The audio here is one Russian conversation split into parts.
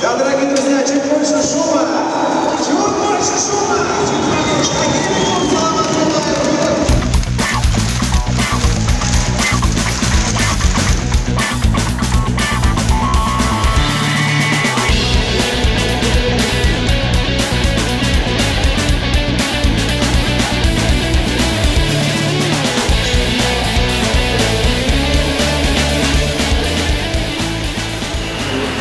Да, дорогие друзья, чуть больше шума! Чуть больше шума!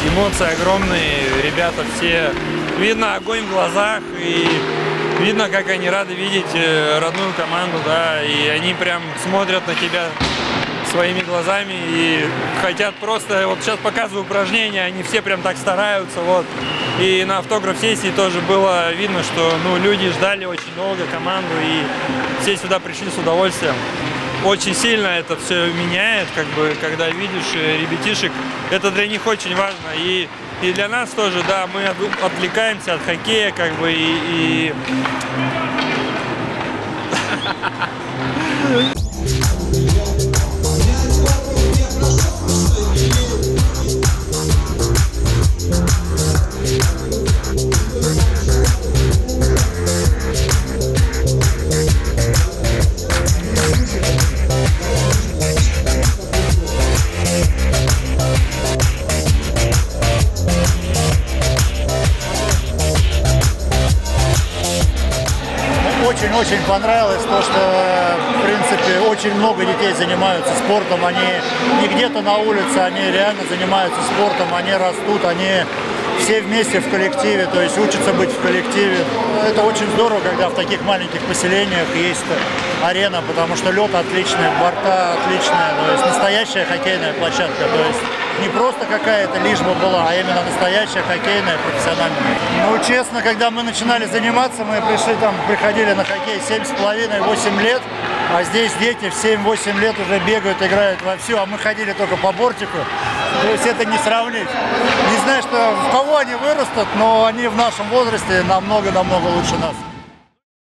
Эмоции огромные, ребята все, видно огонь в глазах и видно, как они рады видеть родную команду, да, и они прям смотрят на тебя своими глазами и хотят просто, вот сейчас показываю упражнения, они все прям так стараются, вот, и на автограф-сессии тоже было видно, что, ну, люди ждали очень долго команду и все сюда пришли с удовольствием. Очень сильно это все меняет, как бы, когда видишь ребятишек, это для них очень важно. И для нас тоже, да, мы отвлекаемся от хоккея, как бы, и... Очень понравилось то, что, в принципе, очень много детей занимаются спортом, они не где-то на улице, они реально занимаются спортом, они растут, они все вместе в коллективе, то есть учатся быть в коллективе. Это очень здорово, когда в таких маленьких поселениях есть арена, потому что лед отличный, борта отличная, то есть настоящая хоккейная площадка, то есть не просто какая-то лишь бы была, а именно настоящая хоккейная, профессиональная. Ну, честно, когда мы начинали заниматься, мы приходили на хоккей 7,5-8 лет, а здесь дети в 7-8 лет уже бегают, играют вовсю, а мы ходили только по бортику, то есть это не сравнить. Не знаю, в кого они вырастут, но они в нашем возрасте намного-намного лучше нас.